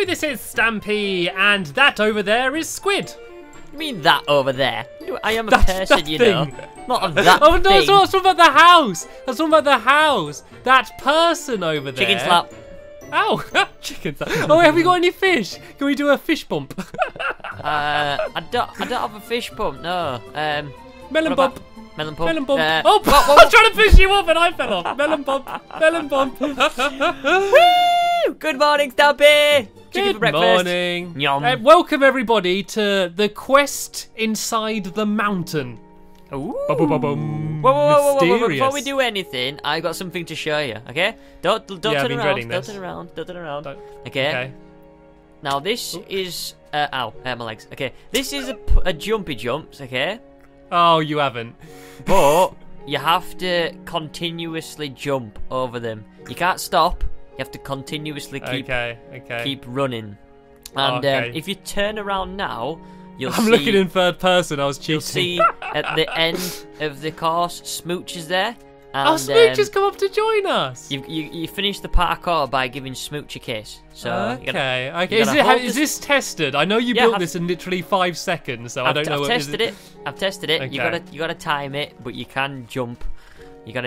Hello, this is Stampy, and that over there is Squid. You mean that over there? I am a person, you know. Not that thing. Oh no, I was talking about the house. I was talking about the house. That person over there. Chicken slap. Ow! Chicken slap. Oh, have we got any fish? Can we do a fish bump? I don't have a fish bump. No. Melon bump. Melon bump. Melon bump. Oh, I was trying to push you off and I fell off. Melon bump. Melon bump. Woo! Good morning, Stampy. Chicken for breakfast. Morning. Yum. Welcome everybody to the quest inside the mountain. Ooh. Whoa, before we do anything, I've got something to show you, okay? Don't turn around. Okay. Now this is... ow, I hurt my legs. Okay, this is a jumpy jumps, okay? Oh, you haven't. But you have to continuously jump over them. You can't stop. You have to continuously keep running. And if you turn around now... I'm looking in third person, I was cheating. You'll see at the end of the course, Smooch is there. And, Smooch has come up to join us. You finish the parkour by giving Smooch a kiss. So is this tested? I know you built this in literally 5 seconds, so I've tested it. Okay. You gotta time it, but you can jump. You can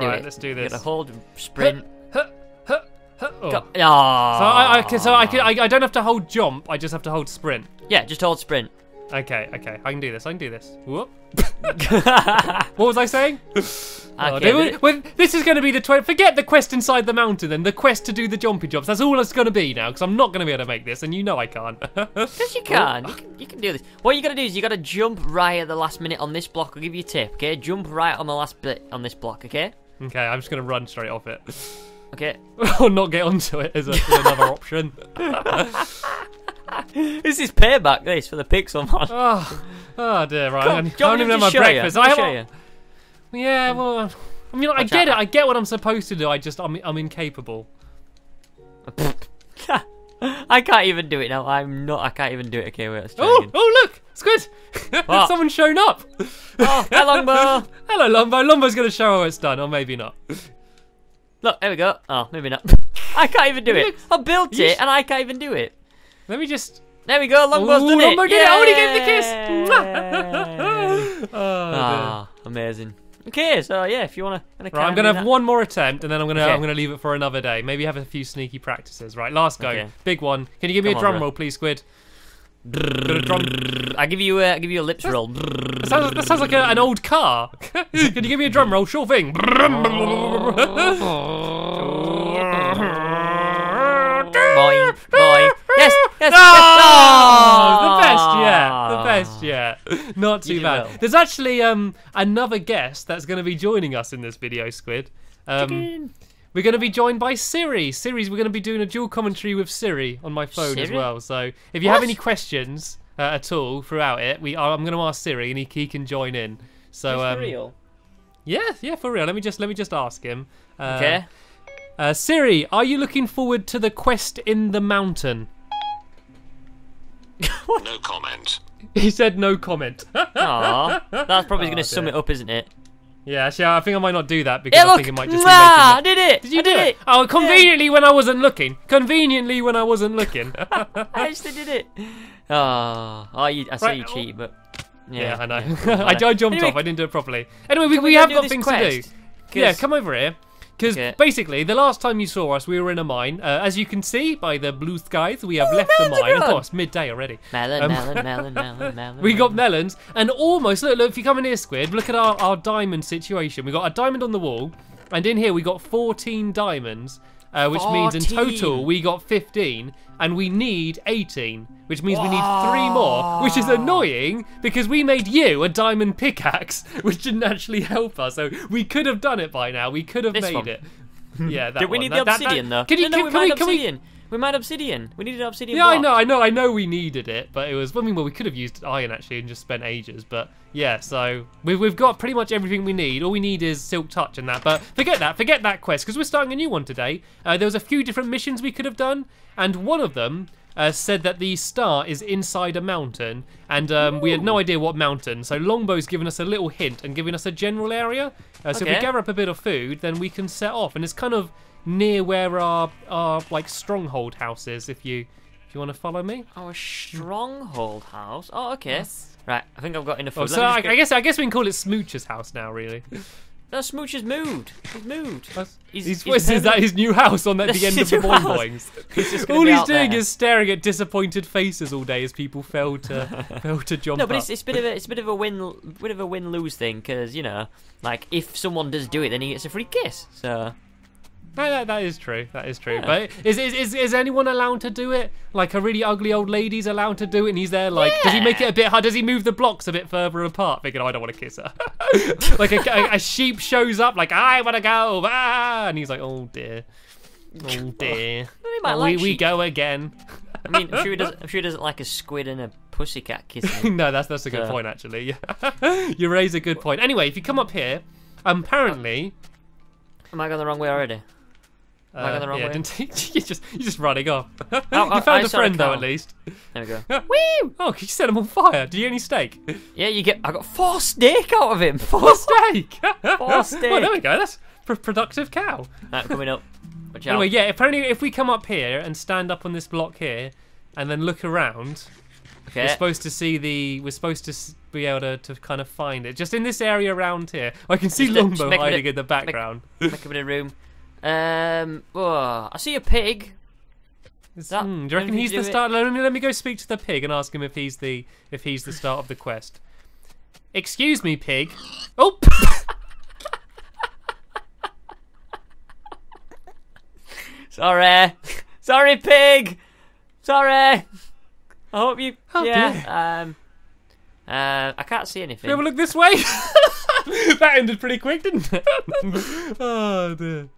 do it. Let's do this. You gotta hold sprint. Oh. So I don't have to hold jump. I just have to hold sprint. Yeah, just hold sprint. Okay. I can do this. Whoop. What was I saying? Okay, this is going to be the forget the quest inside the mountain then. The quest to do the jumpy jobs. That's all it's going to be now because I'm not going to be able to make this and you know I can't. Yes, you can. You can do this. What you got to do is you got to jump right at the last minute on this block. I'll give you a tip, okay? Jump right on the last bit on this block, okay? Okay, I'm just going to run straight off it. Okay. Or not get onto it as another option. This is payback, this, for the Pixelmon. Oh dear, right. I don't even have my breakfast. Yeah, well, I mean, I get it. I get what I'm supposed to do. I'm incapable. I can't even do it now. I can't even do it. Okay, wait. Oh, look, Squid. Someone's shown up. Oh, hi, Longbow. Hello, Longbow. Longbow's gonna show how it's done, or maybe not. Look, there we go. Oh, maybe not. I can't even do it. I built it, and I can't even do it. Let me just... There we go, Longbow's done it! Longbow did it! Oh, he gave the kiss! Amazing. Okay, so yeah, if you want to... Right, I'm going to have one more attempt, and then I'm gonna leave it for another day. Maybe have a few sneaky practices. Right, last go. Okay. Big one. Can you give me a drum roll, please, Squid? I give you a lips roll. That sounds like an old car. Can you give me a drum roll? Sure thing. Boy. Yes. Oh, the best yet. Not too bad. There's actually another guest that's going to be joining us in this video, Squid. We're going to be joined by Siri. We're going to be doing a dual commentary with Siri on my phone as well. So if you have any questions at all throughout it, I'm going to ask Siri and he can join in. So for real. Yeah, for real. Let me just ask him. Okay. Siri, are you looking forward to the quest in the mountain? What? No comment. He said no comment. Aww, that's probably going to sum it up, isn't it? Yeah, actually, I think I might not do that because I think it might just be making... Did you do it? Oh, conveniently when I wasn't looking. I actually did it. I saw you cheat, but... Yeah, I know. I jumped off. I didn't do it properly. Anyway, we have got things to do. Yeah, come over here. Because basically, the last time you saw us, we were in a mine. As you can see by the blue skies, we have left the mine. Of course, midday already. Melon. We got melons. And almost, look, if you come in here, Squid, look at our diamond situation. We got a diamond on the wall. And in here, we got 14 diamonds. Which means in total, we got 15. And we need 18. Which means we need 3 more. Which is annoying, because we made you a diamond pickaxe. Which didn't actually help us. So we could have done it by now. We could have made it. Yeah, that we need the obsidian, though. We mined obsidian. We needed obsidian. Yeah, I know we needed it, but it was. I mean, well, we could have used iron actually and just spent ages, but yeah. So we've got pretty much everything we need. All we need is silk touch and that. But forget that quest because we're starting a new one today. There was a few different missions we could have done, and one of them said that the star is inside a mountain, and we had no idea what mountain. So Longbow's given us a little hint and giving us a general area. So if we gather up a bit of food, then we can set off, and it's kind of near where our like stronghold house is. If you want to follow me. Oh, a stronghold house. Oh, okay. Yes. Right, I think I've got enough. Oh, so I guess we can call it Smooch's house now, really. No, Smooch has moved. He's moved. Is that his new house on that the end of the boing boings? All he's doing is staring at disappointed faces all day as people fail to jump. No, but it's a bit of a win lose thing because you know, like if someone does do it, then he gets a free kiss. So. That is true. That is true. Yeah. But is anyone allowed to do it? Like a really ugly old lady's allowed to do it, and he's there. Like, yeah. Does he make it a bit hard? Does he move the blocks a bit further apart? Thinking, oh, I don't want to kiss her. Like a sheep shows up, like I want to go, ah! And he's like, oh dear, oh dear. Well, like we go again. I mean, I'm sure he doesn't like a squid and a pussycat kissing. No, that's a good point actually. You raise a good point. Anyway, if you come up here, apparently. Am I going the wrong way already? Am I going the wrong way? You're just running off. Oh, you found a friend though, at least. There we go. Woo! Oh, you set him on fire. Did you get any steak? Yeah, I got 4 steak out of him. 4 steak. 4 steak. Well, there we go. That's a productive cow. Right, coming up. Watch out. Anyway, yeah. Apparently, if we come up here and stand up on this block here, and then look around, okay. We're supposed to see the. We're supposed to be able to kind of find it. Just in this area around here, I can see Longbow hiding in the background. Make a bit of room. Oh, I see a pig. Do you reckon he's the start? Let me go speak to the pig and ask him if he's the start of the quest. Excuse me, pig. Oh. Sorry, pig. Sorry. I hope you. Oh, yeah. I can't see anything. Have a look this way. That ended pretty quick, didn't it? Oh dear.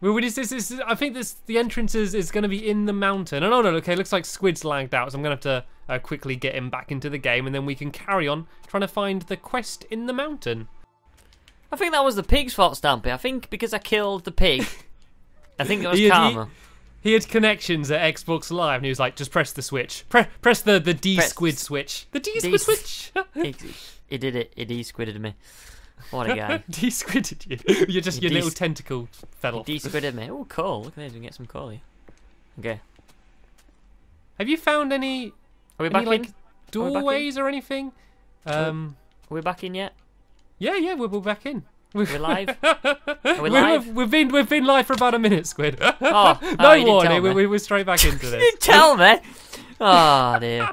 Well, I think the entrance is going to be in the mountain. Oh, no, okay, looks like Squid's lagged out, so I'm going to have to quickly get him back into the game, and then we can carry on trying to find the quest in the mountain. I think that was the pig's fault, Stampy. I think because I killed the pig, I think it was karma. He had connections at Xbox Live, and he was like, just press the switch. Press the D-Squid switch. The D-Squid switch! He did it. He D-Squidded me. What a guy. De-squidded you. You're just your little tentacle fell off. De-squidded me. Oh, coal. Look at this. We can get some coal here. Okay. Have you found any. Are we back in? Doorways or anything? Are we back in yet? Yeah, we're back in. We're live. Are we live? We've been live for about a minute, Squid. Oh, no warning. We're straight back into this. You didn't tell me. Oh, dear.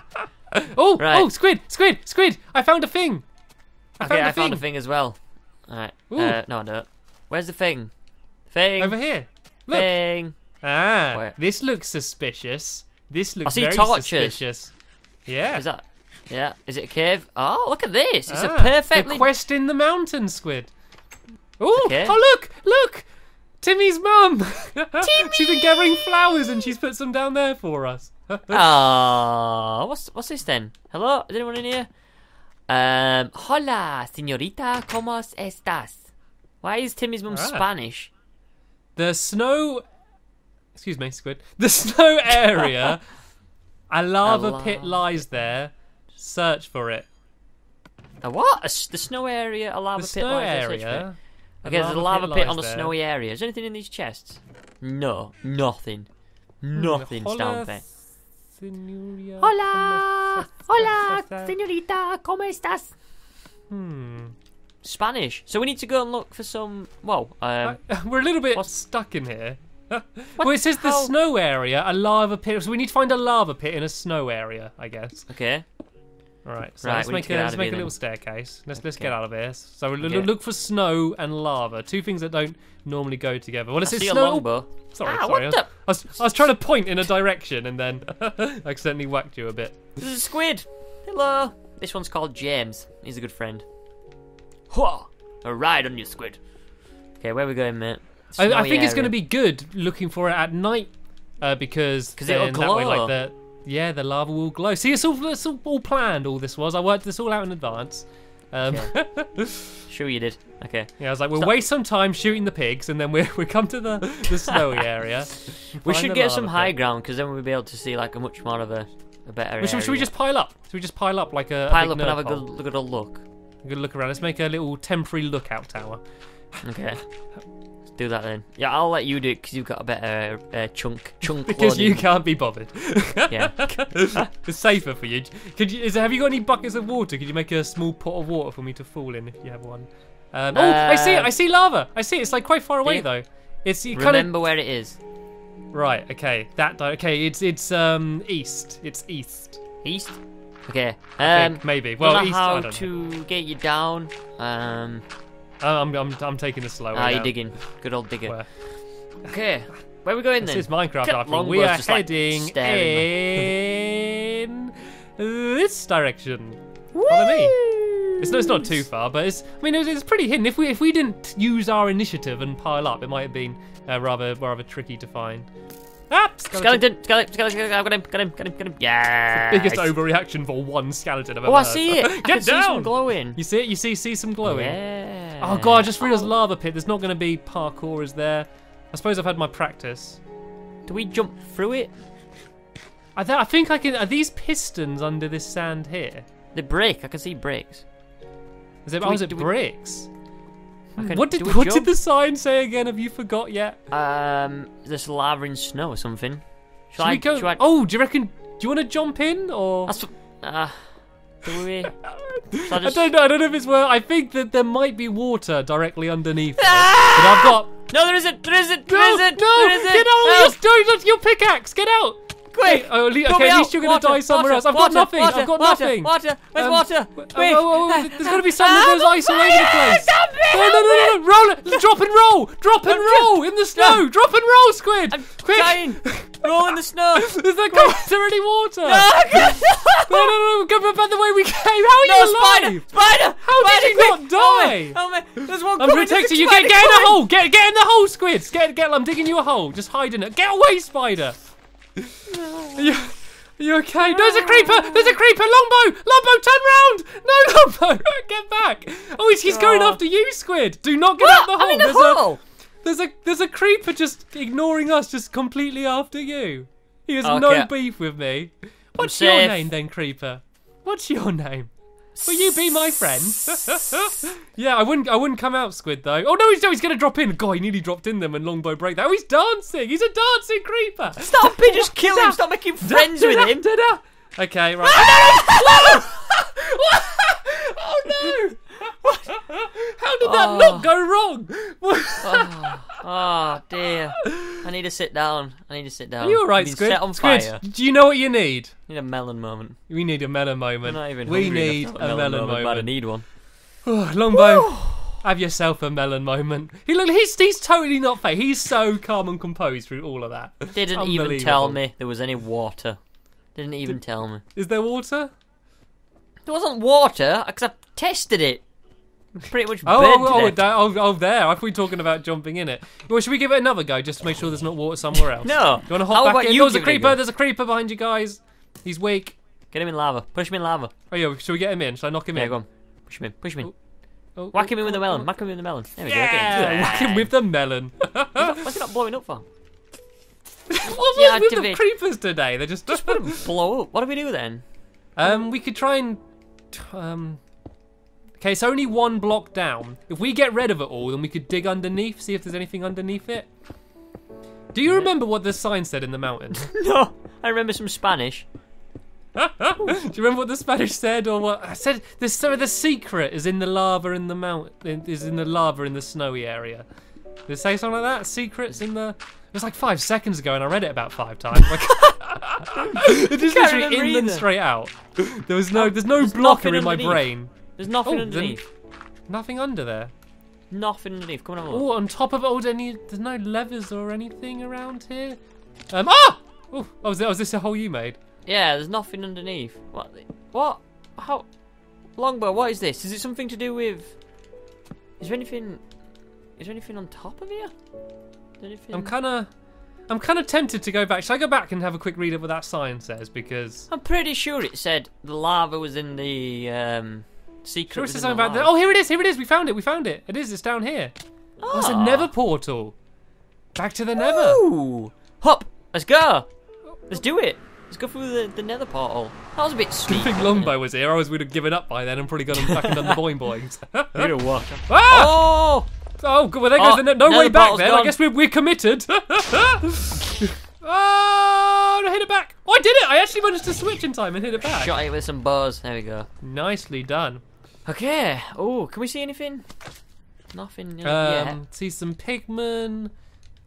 Oh, right. Oh, Squid. I found a thing. I found a thing as well. Alright. No, I don't. Where's the thing? Thing. Over here. Look. Thing. Ah. Wait. This looks suspicious. This looks very suspicious. Yeah. Is that? Yeah. Is it a cave? Oh, look at this. It's a perfectly. The quest in the mountain, Squid. Ooh. Okay. Oh, look. Timmy's mum. Timmy! She's been gathering flowers and she's put some down there for us. Oh. What's this then? Hello? Is anyone in here? Hola, señorita, ¿cómo estás? Why is Timmy's mum Spanish? The snow... Excuse me, Squid. The snow area. A lava pit lies there. Search for it. A what? The snow area, a lava pit lies there. Search for it. Okay, there's a lava pit on a snowy area. Is there anything in these chests? No, nothing. Nothing, Stampy. Hola, señorita, ¿cómo estás? Spanish. So we need to go and look for some. Well, we're a little bit stuck in here. Well, it says the snow area, a lava pit. So we need to find a lava pit in a snow area, I guess. Okay. All right. So let's make a little staircase. Let's get out of here. So we'll look for snow and lava, two things that don't normally go together. Well, it says snow. Sorry. I was trying to point in a direction and then accidentally whacked you a bit. This is a squid. Hello. This one's called James. He's a good friend. Whoa! A ride on you, squid. Okay, where are we going, mate? I think it's going to be good looking for it at night because it'll glow. That way, like the lava will glow. See, it's all planned. All this was. I worked this all out in advance. Yeah. Sure you did. Okay. Yeah, I was like, we'll waste some time shooting the pigs, and then we come to the snowy area. We should get some high ground because then we'll be able to see like a much more of a better area. Should we just pile up? Should we just pile up like a pile up and have a good look? A good look around. Let's make a little temporary lookout tower. Okay. Do that then. Yeah, I'll let you do it because you've got a better chunk. Because loading. You can't be bothered. Yeah, it's safer for you. Could you? Have you got any buckets of water? Could you make a small pot of water for me to fall in if you have one? I see it. I see lava. I see it. It's like quite far away though. It's you remember kinda... where it is. Right. Okay. That. Okay. It's east. It's east. East. Okay. I think maybe. Well, I don't know how I don't know. To get you down. I'm taking the slow way. Ah, you're digging. Good old digger. Where? Okay, where are we going then? This is Minecraft after all. We are heading in this direction. Woo! Follow me. It's not too far, but it's. I mean, it's pretty hidden. If we didn't use our initiative and pile up, it might have been rather tricky to find. Ah! Skeleton! Got him! Yeah! Biggest overreaction for one skeleton I've ever heard. I see it! Get down! See some glowing. You see it? You see some glowing? Yeah. Oh god, I just realised lava pit. There's not going to be parkour, is there? I suppose I've had my practice. Do we jump through it? I think I can... Are these pistons under this sand here? They break. I can see bricks. Is it bricks? What did the sign say again? Have you forgot yet? There's lava and snow or something. Should we go? Oh, do you reckon? Do you want to jump in or? Do we? I don't know. I don't know if it's worth. I think that there might be water directly underneath. It, but I've got. No, there isn't. There isn't. No, there isn't. Get out! Don't your pickaxe. Get out! Quick! Okay, at least you're going to die somewhere else. I've got nothing. Water! Where's water? Quick! There's got to be something that goes ice all over the place. No. Roll it. Drop and roll in the snow. No. Drop and roll, Squid. I'm dying. Roll in the snow. Is there any water? No. Go back the way we came. How are you alive? Spider! How did you not die? Oh, there's one. I'm protecting you. Get in the hole. Get in the hole, Squid. Get. I'm digging you a hole. Just hide in it. Get away, Spider. Are you okay? No, there's a creeper! Longbow, turn round! No, Longbow, get back! Oh, he's going after you, Squid! Do not get out the hole! There's a creeper just ignoring us, just completely after you. He has no beef with me. What's your name then, creeper? What's your name? Will you be my friend? Yeah, I wouldn't come out, Squid, though. Oh, no, he's going to drop in. God, he nearly dropped in them and Longbow break that. Oh, he's dancing. He's a dancing creeper. Stop it. Just kill him. Stop making friends with him. Okay, right. Oh, no. What? How did that not go wrong? Oh, dear. I need to sit down. Are you all right, Squid? Set on fire. Squid, do you know what you need? I need a melon moment. We need a melon moment. I'm not even hungry. We need a melon moment. But I need one. Longbow, have yourself a melon moment. He's totally not fake. He's so calm and composed through all of that. Didn't even tell me there was any water. Didn't even tell me. Is there water? There wasn't water because I tested it. Pretty much there. I thought we were talking about jumping in it. Well, should we give it another go just to make sure there's not water somewhere else? No. Do you want to hop back in? There's a creeper behind you guys. He's weak. Get him in lava. Push him in lava. Oh, yeah. Should we get him in? Should I knock him in? Yeah, go on. Push him in. Oh, whack him in with the melon. Whack him in the melon. There we go. Okay. Whack him with the melon. What's it not blowing up for? What's with the creepers today? They just wouldn't blow up. What do we do then? We could try and... Okay, it's only one block down. If we get rid of it all, then we could dig underneath, see if there's anything underneath it. Do you remember what the sign said in the mountain? No, I remember some Spanish. Do you remember what the Spanish said, or what I said? The secret is in the lava in the mountain. Is in the lava in the snowy area. Did it say something like that? Secrets in the. It was like 5 seconds ago, and I read it about 5 times. It just literally in and straight out. There was no. There's no blocker in my brain. There's nothing underneath. Nothing under there. Nothing underneath. Come on. Oh, on top of old any. There's no levers or anything around here. Was this a hole you made? Yeah. There's nothing underneath. What? What? How? Longbow. What is this? Is it something to do with? Is there anything? Is there anything on top of here? Anything? I'm kind of tempted to go back. Should I go back and have a quick read of what that sign says? Because I'm pretty sure it said the lava was in the. Secret. Sure about that. Oh, here it is. We found it. It's down here. Oh, it's a nether portal. Back to the nether. Ooh. Hop. Let's go. Let's do it. Let's go through the nether portal. That was a bit steep. I think Longbow was here. I would have given up by then and probably gone back and done the boing boings. You're a walker. Ah! Oh! Oh, well, there goes the no way back then. Gone. I guess we're committed. Oh, I hit it back. Oh, I did it. I actually managed to switch in time and hit it back. Shot it with some bars. There we go. Nicely done. Okay. Oh, can we see anything? Nothing. Yet. See some pigment.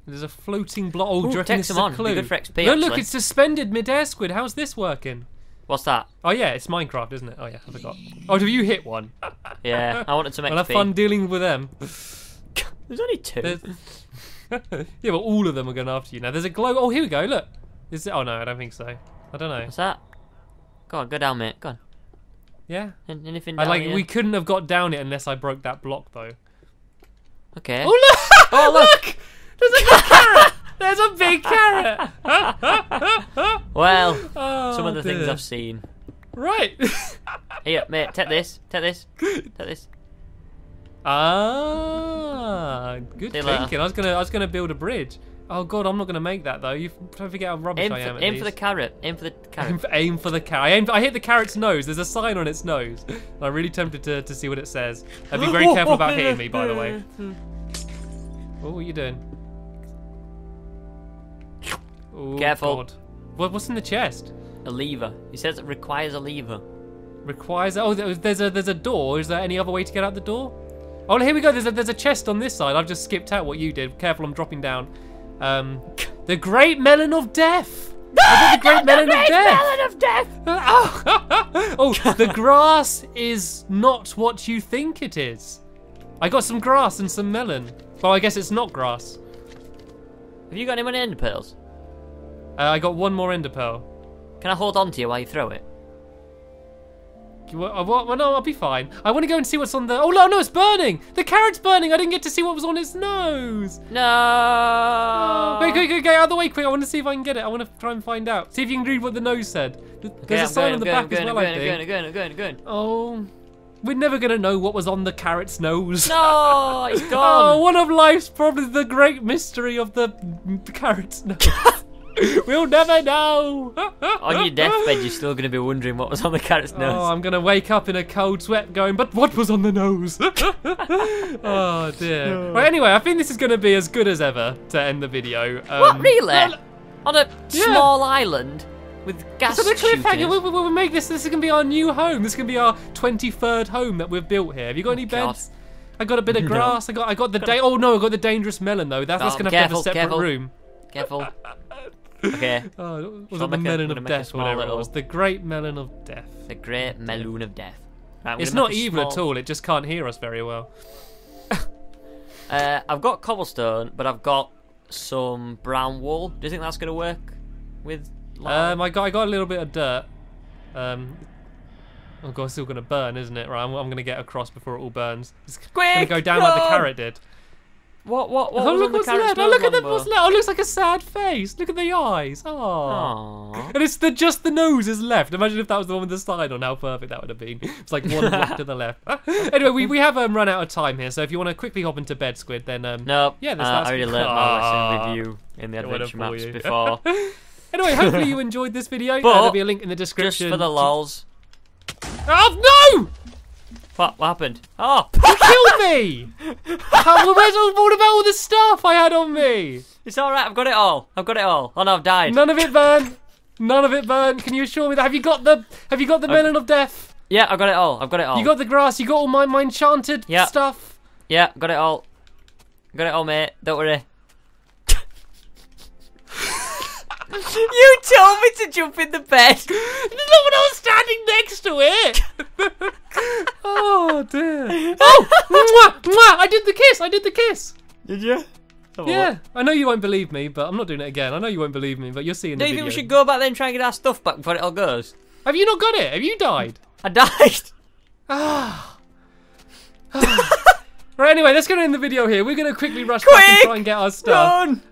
There's a floating block. Oh, do you reckon this is a clue? Good for XP, no, look, it's suspended midair, Squid. How's this working? What's that? Oh, yeah, it's Minecraft, isn't it? Oh, yeah, I forgot. Oh, have you hit one? Yeah, I wanted to make XP. I'll have fun dealing with them. There's only two. Yeah, well, all of them are going after you. Now, there's a glow. Oh, here we go, look. Is it? Oh, no, I don't think so. I don't know. What's that? Go on, go down, mate. Go on. Yeah? Anything down here? We couldn't have got down it unless I broke that block, though. Okay. Oh, look! Oh, look! There's a big carrot! There's a big carrot! Well, some of the things I've seen. Right. Here, mate, take this. Take this. Take this. Ah, good thinking. I was gonna build a bridge. Oh god, I'm not gonna make that though. You don't forget how rubbish I am. Aim for the carrot. Aim for the carrot. Aim for the carrot. I hit the carrot's nose. There's a sign on its nose. I'm really tempted to see what it says. I'd be very careful about hitting me, by the way. Oh, what are you doing? Oh, careful. God. What's in the chest? A lever. He says it requires a lever. Requires. Oh, there's a door. Is there any other way to get out the door? Oh, here we go. There's a chest on this side. I've just skipped out what you did. Careful, I'm dropping down. The Great Melon of Death. No, the Great Melon of Death. Melon of Death. Oh, oh, the grass is not what you think it is. I got some grass and some melon. Well, I guess it's not grass. Have you got any more ender pearls? I got one more ender pearl. Can I hold on to you while you throw it? Well, no, I'll be fine. I want to go and see what's on the... Oh, no, it's burning! The carrot's burning! I didn't get to see what was on its nose! No! Wait, go out of the way quick. I want to see if I can get it. I want to try and find out. See if you can read what the nose said. There's a sign on the back as well, I think. Go on. Oh... We're never going to know what was on the carrot's nose. No, it's gone. Oh, one of life's problems, the great mystery of the carrot's nose. We'll never know. On your deathbed, you're still going to be wondering what was on the carrot's nose. Oh, I'm going to wake up in a cold sweat going, but what was on the nose? Oh, dear. No. Right, anyway, I think this is going to be as good as ever to end the video. What, really? Well, on a small island? With gas cliffhanger, we'll make this. This is gonna be our new home. This is gonna be our 23rd home that we've built here. Have you got any beds? I got a bit of grass. No. I got the dangerous melon though. That's gonna have to have a separate room. Careful. Okay. Oh, was it the melon of death? Whatever it was, the great melon of death. The great melon of death. Right, it's not evil at all. It just can't hear us very well. I've got cobblestone, but I've got some brown wool. Do you think that's gonna work with? I got a little bit of dirt. Oh god, it's still gonna burn, isn't it? Right, I'm gonna get across before it all burns. It's gonna go down like the carrot did. What? Oh, look what's left! Oh, look at what's left! Oh, it looks like a sad face. Look at the eyes. Oh. And it's just the nose is left. Imagine if that was the one with the sign on. How perfect that would have been. It's like one block to the left. Anyway, we have run out of time here, so if you want to quickly hop into bed, Squid, then no. Yeah, this last. I already learned my lesson with you in the adventure maps before. Anyway, hopefully you enjoyed this video. There'll be a link in the description. Just for the lols. Oh, no! What happened? Oh! You killed me! What about all the stuff I had on me? It's alright, I've got it all. Oh, no, I've died. None of it burned. Can you assure me that? Have you got the melon of death? Yeah, I got it all. You got the grass. You got all my enchanted stuff. Yeah, got it all. Mate. Don't worry. You told me to jump in the bed. Look, when I was standing next to it. Oh dear. Oh, mwah, mwah. I did the kiss. Did you? Yeah. I know you won't believe me, but I'm not doing it again. I know you won't believe me, but you're seeing the video. Do you think we should go back there and try and get our stuff back before it all goes? Have you not got it? Have you died? I died. Ah. Right. Anyway, that's gonna end the video here. We're gonna quickly rush back and try and get our stuff. Run.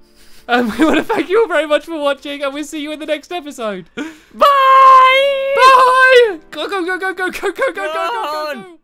We want to thank you all very much for watching, and we'll see you in the next episode. Bye! Bye! Go, go, go, go, go, go, go, go, go, go, go, go!